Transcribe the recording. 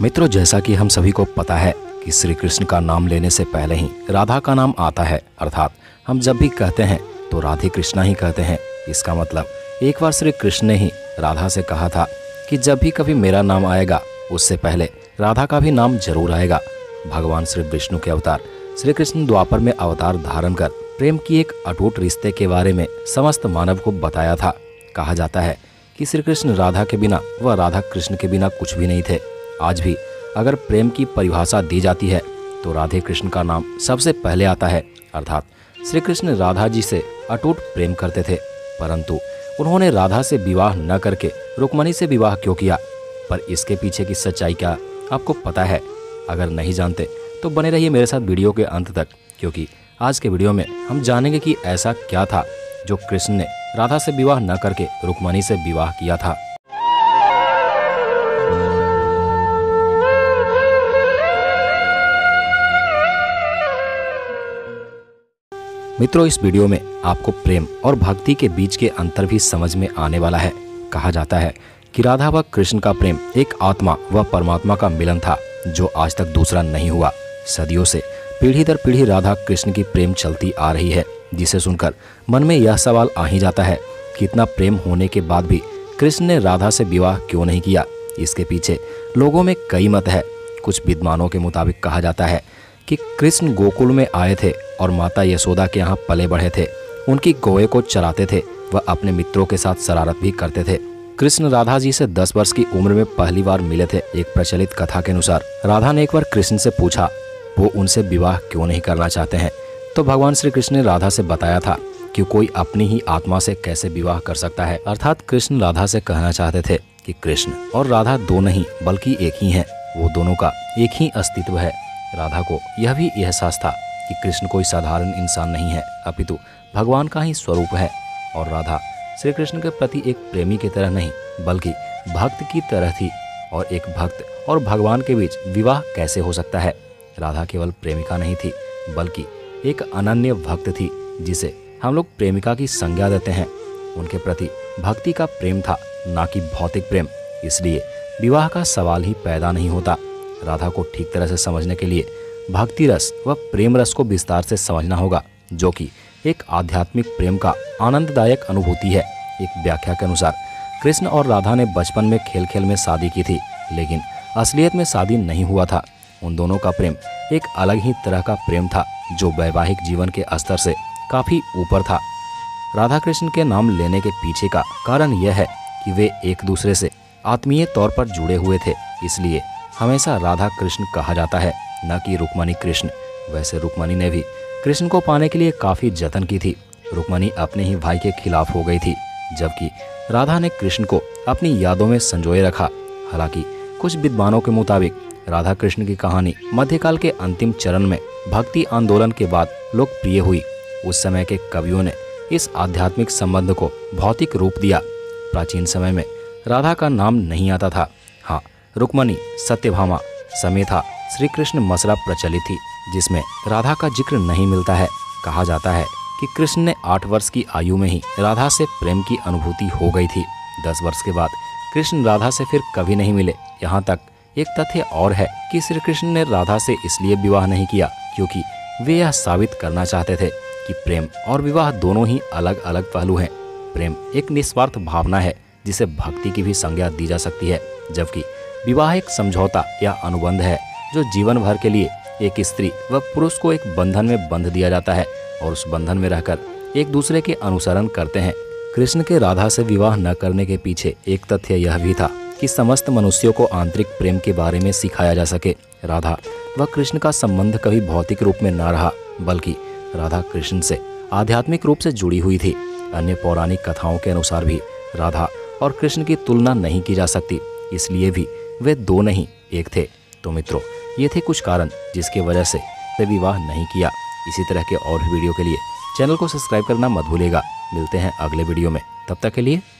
मित्रों, जैसा कि हम सभी को पता है कि श्री कृष्ण का नाम लेने से पहले ही राधा का नाम आता है, अर्थात हम जब भी कहते हैं तो राधे कृष्णा ही कहते हैं। इसका मतलब एक बार श्री कृष्ण ने ही राधा से कहा था कि जब भी कभी मेरा नाम आएगा उससे पहले राधा का भी नाम जरूर आएगा। भगवान श्री विष्णु के अवतार श्री कृष्ण द्वापर में अवतार धारण कर प्रेम की एक अटूट रिश्ते के बारे में समस्त मानव को बताया था। कहा जाता है कि श्री कृष्ण राधा के बिना व राधा कृष्ण के बिना कुछ भी नहीं थे। आज भी अगर प्रेम की परिभाषा दी जाती है तो राधे कृष्ण का नाम सबसे पहले आता है, अर्थात श्री कृष्ण राधा जी से अटूट प्रेम करते थे, परंतु उन्होंने राधा से विवाह न करके रुक्मणी से विवाह क्यों किया? पर इसके पीछे की सच्चाई क्या आपको पता है? अगर नहीं जानते तो बने रहिए मेरे साथ वीडियो के अंत तक, क्योंकि आज के वीडियो में हम जानेंगे कि ऐसा क्या था जो कृष्ण ने राधा से विवाह न करके रुक्मणी से विवाह किया था। मित्रों, इस वीडियो में आपको प्रेम और भक्ति के बीच के अंतर भी समझ में आने वाला है। कहा जाता है कि राधा व कृष्ण का प्रेम एक आत्मा व परमात्मा का मिलन था, जो आज तक दूसरा नहीं हुआ। सदियों से पीढ़ी दर पीढ़ी राधा कृष्ण की प्रेम चलती आ रही है, जिसे सुनकर मन में यह सवाल आ ही जाता है कि इतना प्रेम होने के बाद भी कृष्ण ने राधा से विवाह क्यों नहीं किया। इसके पीछे लोगों में कई मत है। कुछ विद्वानों के मुताबिक कहा जाता है कि कृष्ण गोकुल में आए थे और माता यशोदा के यहाँ पले बढ़े थे। उनकी गौएं को चराते थे व अपने मित्रों के साथ शरारत भी करते थे। कृष्ण राधा जी से 10 वर्ष की उम्र में पहली बार मिले थे। एक प्रचलित कथा के अनुसार राधा ने एक बार कृष्ण से पूछा वो उनसे विवाह क्यों नहीं करना चाहते हैं, तो भगवान श्री कृष्ण ने राधा से बताया था कि कोई अपनी ही आत्मा से कैसे विवाह कर सकता है। अर्थात कृष्ण राधा से कहना चाहते थे कि कृष्ण और राधा दो नहीं बल्कि एक ही हैं, वो दोनों का एक ही अस्तित्व है। राधा को यह भी एहसास था कि कृष्ण कोई साधारण इंसान नहीं है, अपितु भगवान का ही स्वरूप है, और राधा श्री कृष्ण के प्रति एक प्रेमी की तरह नहीं बल्कि भक्त की तरह थी। और एक भक्त और भगवान के बीच विवाह कैसे हो सकता है? राधा केवल प्रेमिका नहीं थी बल्कि एक अनन्य भक्त थी, जिसे हम लोग प्रेमिका की संज्ञा देते हैं। उनके प्रति भक्ति का प्रेम था, ना कि भौतिक प्रेम, इसलिए विवाह का सवाल ही पैदा नहीं होता। राधा को ठीक तरह से समझने के लिए भक्ति रस व प्रेम रस को विस्तार से समझना होगा, जो कि एक आध्यात्मिक प्रेम का आनंददायक अनुभूति है। एक व्याख्या के अनुसार कृष्ण और राधा ने बचपन में खेल खेल में शादी की थी, लेकिन असलियत में शादी नहीं हुआ था। उन दोनों का प्रेम एक अलग ही तरह का प्रेम था, जो वैवाहिक जीवन के स्तर से काफ़ी ऊपर था। राधा कृष्ण के नाम लेने के पीछे का कारण यह है कि वे एक दूसरे से आत्मीय तौर पर जुड़े हुए थे, इसलिए हमेशा राधा कृष्ण कहा जाता है, न कि रुक्मणी कृष्ण। वैसे रुक्मणी ने भी कृष्ण को पाने के लिए काफ़ी जतन की थी। रुक्मणी अपने ही भाई के खिलाफ हो गई थी, जबकि राधा ने कृष्ण को अपनी यादों में संजोए रखा। हालांकि कुछ विद्वानों के मुताबिक राधा कृष्ण की कहानी मध्यकाल के अंतिम चरण में भक्ति आंदोलन के बाद लोकप्रिय हुई। उस समय के कवियों ने इस आध्यात्मिक संबंध को भौतिक रूप दिया। प्राचीन समय में राधा का नाम नहीं आता था। हाँ, रुक्मणी, सत्यभामा, समेधा, श्री कृष्ण मसला प्रचलित थी, जिसमें राधा का जिक्र नहीं मिलता है। कहा जाता है कि कृष्ण ने 8 वर्ष की आयु में ही राधा से प्रेम की अनुभूति हो गई थी। 10 वर्ष के बाद कृष्ण राधा से फिर कभी नहीं मिले। यहाँ तक एक तथ्य और है कि श्री कृष्ण ने राधा से इसलिए विवाह नहीं किया क्योंकि वे यह साबित करना चाहते थे कि प्रेम और विवाह दोनों ही अलग अलग पहलू हैं। प्रेम एक निस्वार्थ भावना है, जिसे भक्ति की भी संज्ञा दी जा सकती है, जबकि विवाह एक समझौता या अनुबंध है, जो जीवन भर के लिए एक स्त्री व पुरुष को एक बंधन में बंध दिया जाता है और उस बंधन में रहकर एक दूसरे के अनुसरण करते हैं। कृष्ण के राधा से विवाह न करने के पीछे एक तथ्य यह भी था कि समस्त मनुष्यों को आंतरिक प्रेम के बारे में सिखाया जा सके। राधा व कृष्ण का संबंध कभी भौतिक रूप में न रहा, बल्कि राधा कृष्ण से आध्यात्मिक रूप से जुड़ी हुई थी। अन्य पौराणिक कथाओं के अनुसार भी राधा और कृष्ण की तुलना नहीं की जा सकती, इसलिए भी वे दो नहीं एक थे। तो मित्रों, ये थे कुछ कारण जिसके वजह से वे विवाह नहीं किया। इसी तरह के और वीडियो के लिए चैनल को सब्सक्राइब करना मत भूलिएगा। मिलते हैं अगले वीडियो में, तब तक के लिए।